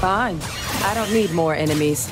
Fine. I don't need more enemies.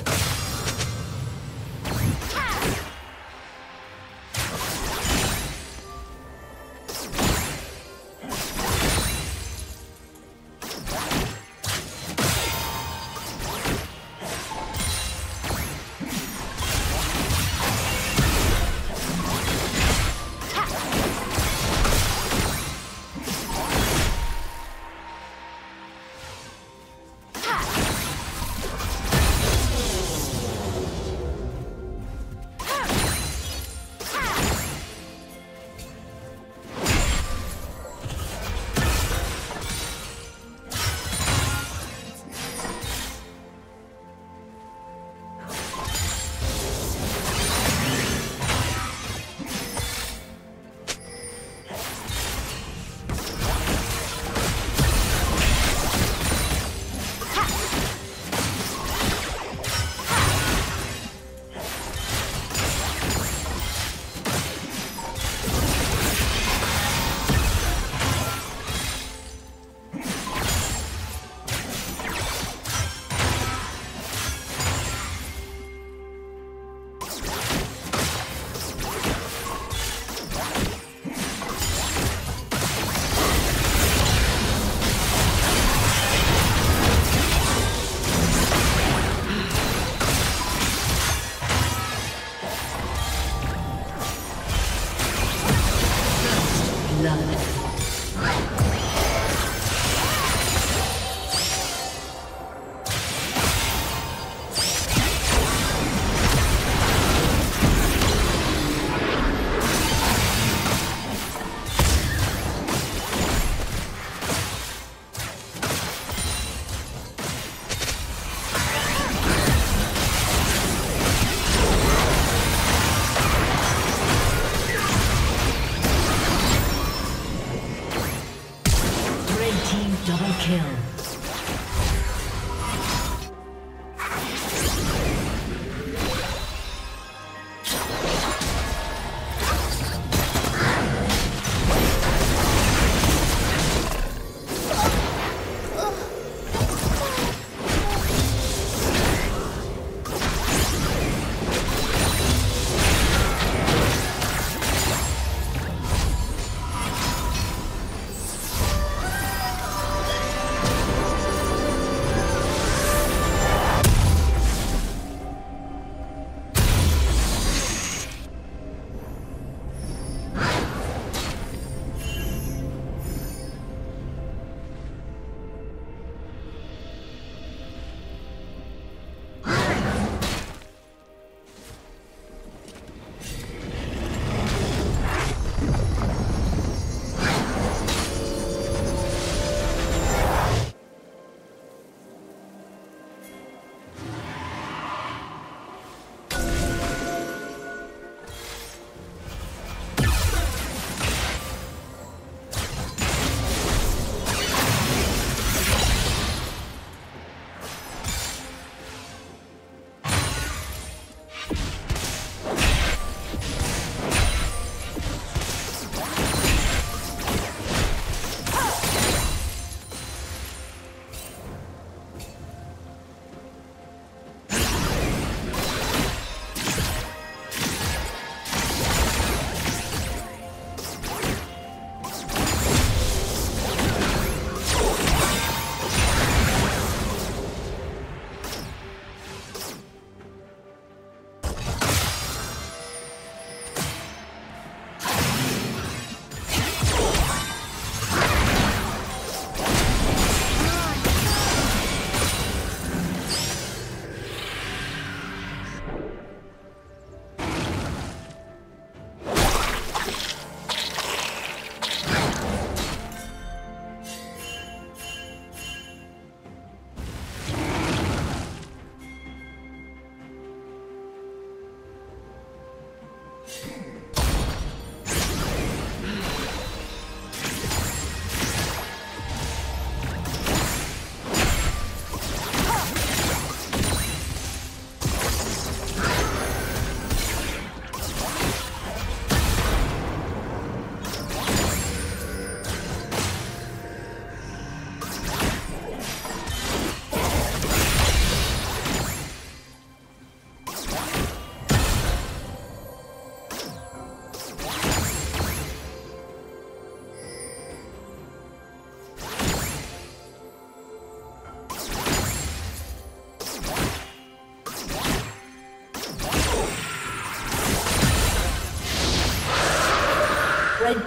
Red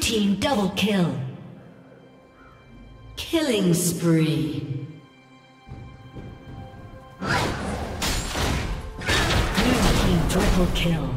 Team double kill. Killing spree. Blue team triple kill.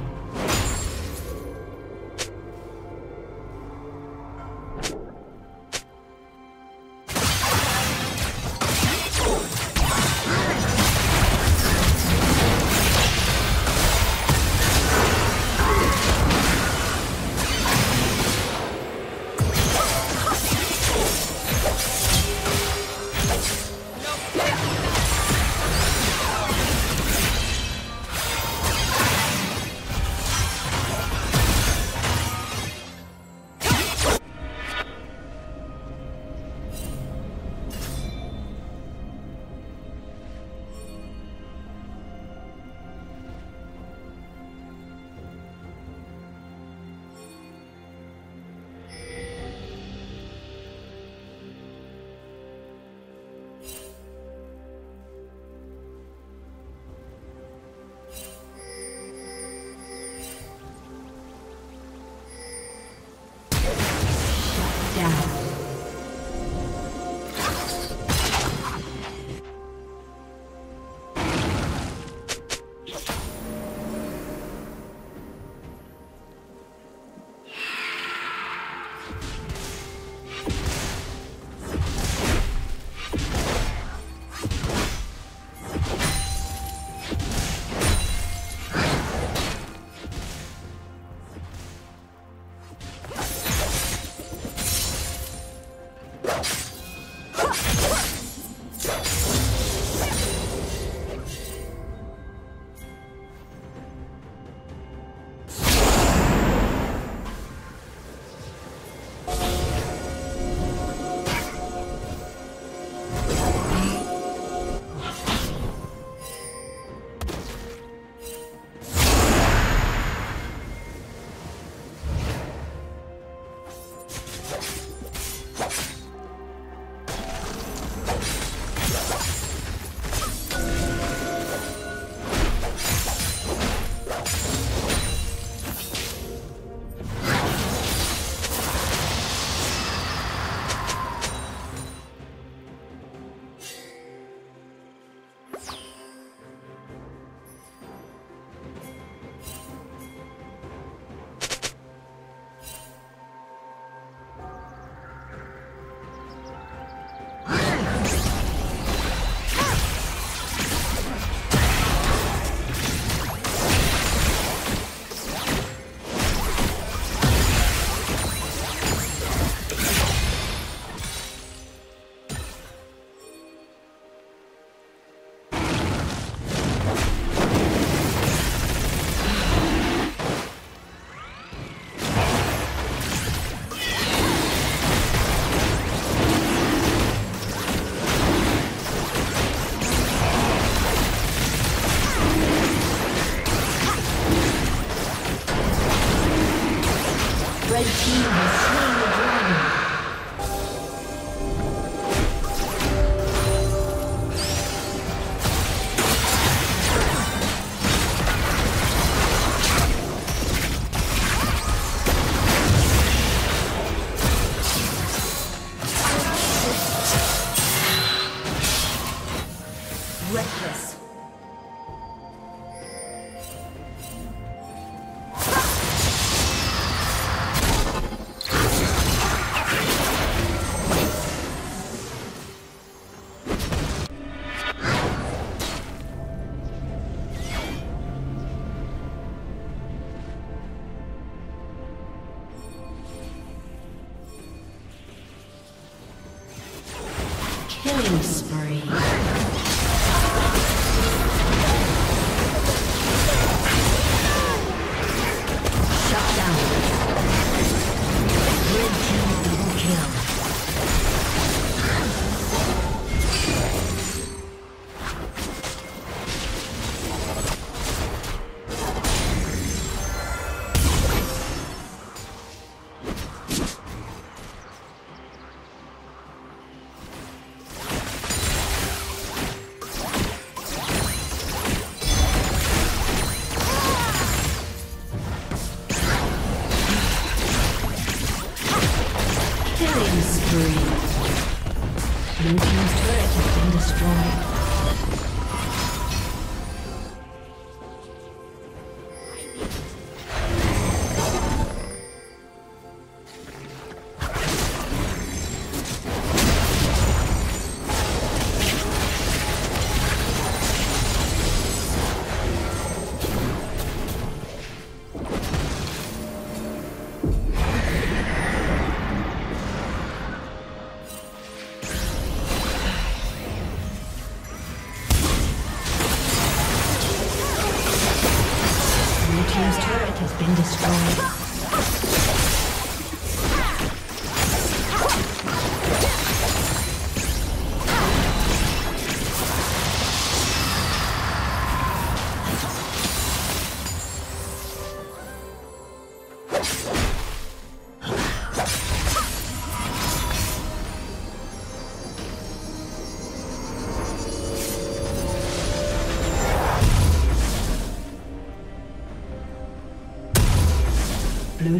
team's turret has been destroyed. Blue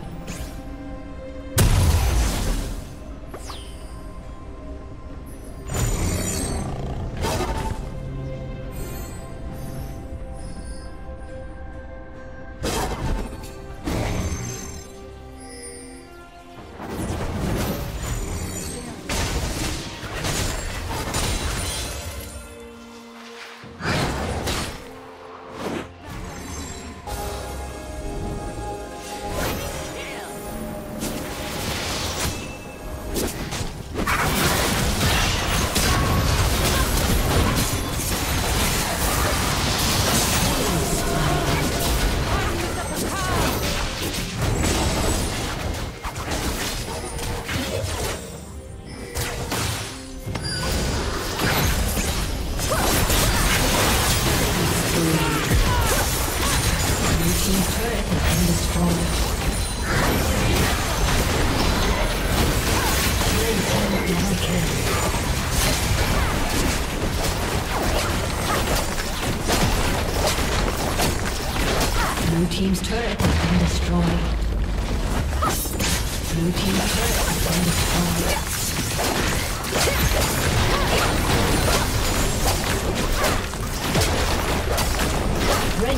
Blue team's turret has been destroyed. Blue team's turret has been destroyed. Red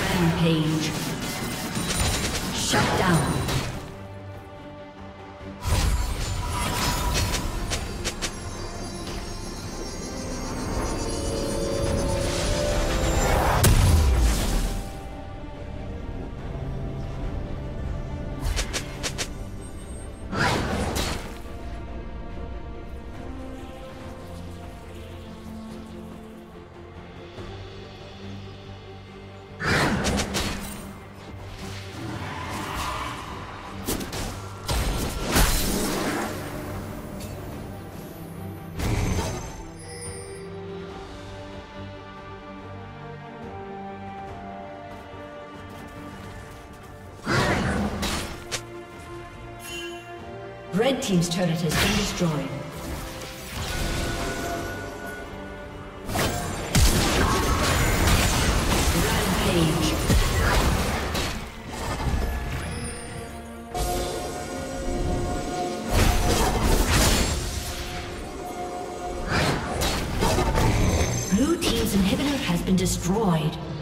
Rampage. Shut down. Red team's turret has been destroyed. Rampage. Blue team's inhibitor has been destroyed.